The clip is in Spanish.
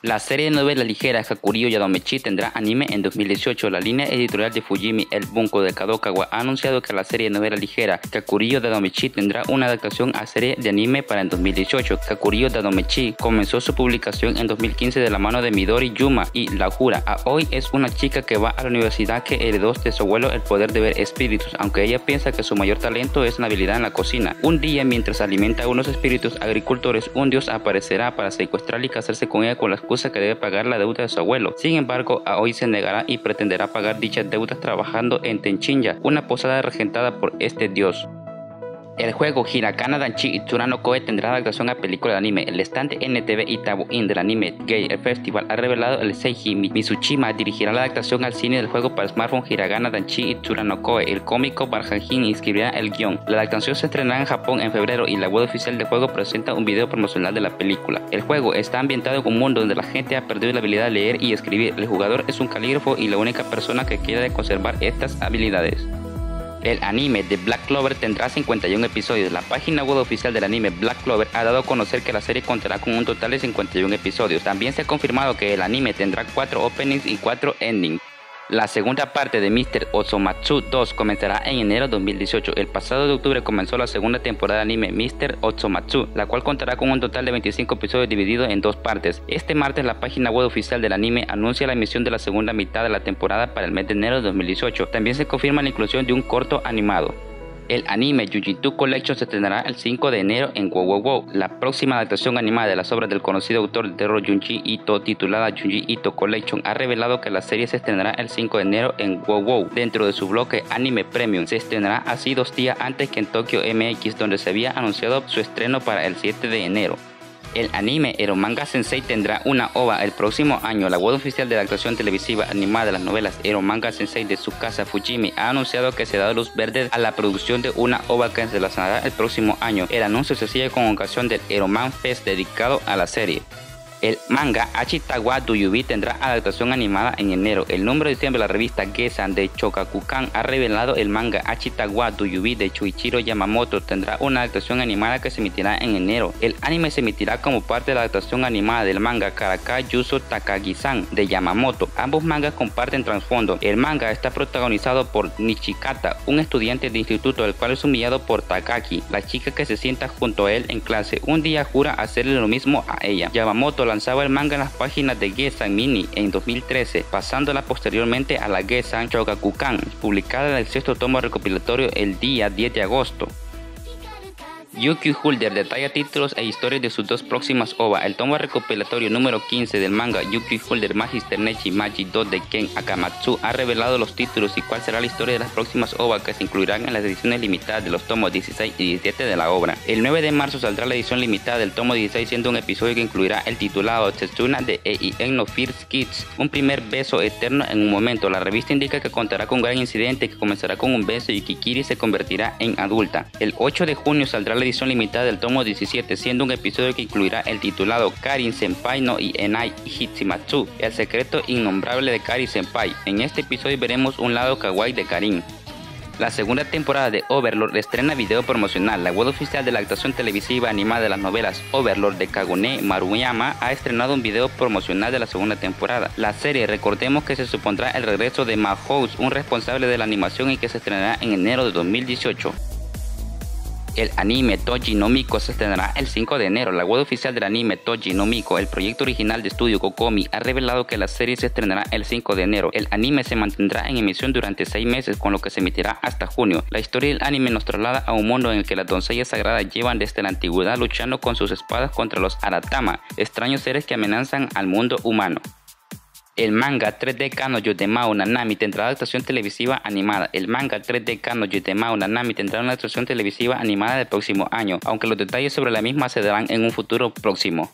La serie de novelas ligeras Kakuriyo Yadomechi tendrá anime en 2018. La línea editorial de Fujimi, el Bunko de Kadokawa, ha anunciado que la serie de novelas ligeras Kakuriyo Yadomechi tendrá una adaptación a serie de anime para el 2018. Kakuriyo Yadomechi comenzó su publicación en 2015 de la mano de Midori Yuma y la Jura. A hoy es una chica que va a la universidad que heredó de su abuelo el poder de ver espíritus, aunque ella piensa que su mayor talento es la habilidad en la cocina. Un día, mientras alimenta a unos espíritus agricultores, un dios aparecerá para secuestrarla y casarse con ella con las que debe pagar la deuda de su abuelo. Sin embargo, Aoi se negará y pretenderá pagar dichas deudas trabajando en Tenchinya, una posada regentada por este dios. El juego Hiragana Danchi y Tsurano Koe tendrá adaptación a película de anime. El estante NTV Itabuin del Anime Gay Festival ha revelado el Seiji Mitsushima dirigirá la adaptación al cine del juego para smartphone Hiragana Danchi y Tsurano Koe. El cómico Barhanji escribirá el guión. La adaptación se estrenará en Japón en febrero y la web oficial del juego presenta un video promocional de la película. El juego está ambientado en un mundo donde la gente ha perdido la habilidad de leer y escribir. El jugador es un calígrafo y la única persona que quiere conservar estas habilidades. El anime de Black Clover tendrá 51 episodios. La página web oficial del anime Black Clover ha dado a conocer que la serie contará con un total de 51 episodios. También se ha confirmado que el anime tendrá 4 openings y 4 endings. La segunda parte de Mr. Osomatsu 2 comenzará en enero de 2018. El pasado de octubre comenzó la segunda temporada de anime Mr. Osomatsu, la cual contará con un total de 25 episodios divididos en dos partes. Este martes la página web oficial del anime anuncia la emisión de la segunda mitad de la temporada para el mes de enero de 2018. También se confirma la inclusión de un corto animado. El anime Junji Ito Collection se estrenará el 5 de enero en WOWOW. La próxima adaptación animada de las obras del conocido autor de terror Junji Ito, titulada Junji Ito Collection, ha revelado que la serie se estrenará el 5 de enero en WOWOW. Dentro de su bloque Anime Premium, se estrenará así 2 días antes que en Tokyo MX, donde se había anunciado su estreno para el 7 de enero. El anime Eromanga Sensei tendrá una OVA el próximo año. La web oficial de la adaptación televisiva animada de las novelas Eromanga Sensei de su casa Fujimi ha anunciado que se da luz verde a la producción de una OVA que se lanzará el próximo año. El anuncio se sigue con ocasión del Eromanga Fest dedicado a la serie. El manga Hachitawa do Yubi tendrá adaptación animada en enero. El número de diciembre de la revista Gesan de Chokakukan ha revelado el manga Hachitawa do Yubi de Chuichiro Yamamoto tendrá una adaptación animada que se emitirá en enero. El anime se emitirá como parte de la adaptación animada del manga Karakai Yuzo Takagi-san de Yamamoto. Ambos mangas comparten trasfondo. El manga está protagonizado por Nishikata, un estudiante de instituto el cual es humillado por Takaki, la chica que se sienta junto a él en clase. Un día jura hacerle lo mismo a ella. Yamamoto lanzaba el manga en las páginas de Gessan Mini en 2013, pasándola posteriormente a la Gesan Chokakukan, publicada en el 6º tomo recopilatorio el día 10 de agosto. UQ Holder detalla títulos e historias de sus dos próximas OVA. El tomo recopilatorio número 15 del manga UQ Holder Magister Nechi Magi 2 de Ken Akamatsu ha revelado los títulos y cuál será la historia de las próximas OVA que se incluirán en las ediciones limitadas de los tomos 16 y 17 de la obra. El 9 de marzo saldrá la edición limitada del tomo 16, siendo un episodio que incluirá el titulado Tetsuna de Ei no First Kids, un primer beso eterno en un momento. La revista indica que contará con un gran incidente que comenzará con un beso y Kikiri se convertirá en adulta. El 8 de junio saldrá la edición limitada del tomo 17, siendo un episodio que incluirá el titulado Karin Senpai no Ienai Hitsumatsu, el secreto innombrable de Karin Senpai. En este episodio veremos un lado kawaii de Karin. La segunda temporada de Overlord estrena video promocional. La web oficial de la adaptación televisiva animada de las novelas Overlord de Kagune Maruyama ha estrenado un video promocional de la segunda temporada. La serie, recordemos que se supondrá el regreso de Mahous, un responsable de la animación, y que se estrenará en enero de 2018. El anime Toji no Miko se estrenará el 5 de enero. La web oficial del anime Toji no Miko, el proyecto original de estudio Kokomi, ha revelado que la serie se estrenará el 5 de enero. El anime se mantendrá en emisión durante 6 meses, con lo que se emitirá hasta junio. La historia del anime nos traslada a un mundo en el que las doncellas sagradas llevan desde la antigüedad luchando con sus espadas contra los Aratama, extraños seres que amenazan al mundo humano. El manga 3D Cano Yotemao Nanami tendrá adaptación televisiva animada. El manga 3D Cano Yotemao Nanami tendrá una adaptación televisiva animada del próximo año, aunque los detalles sobre la misma se darán en un futuro próximo.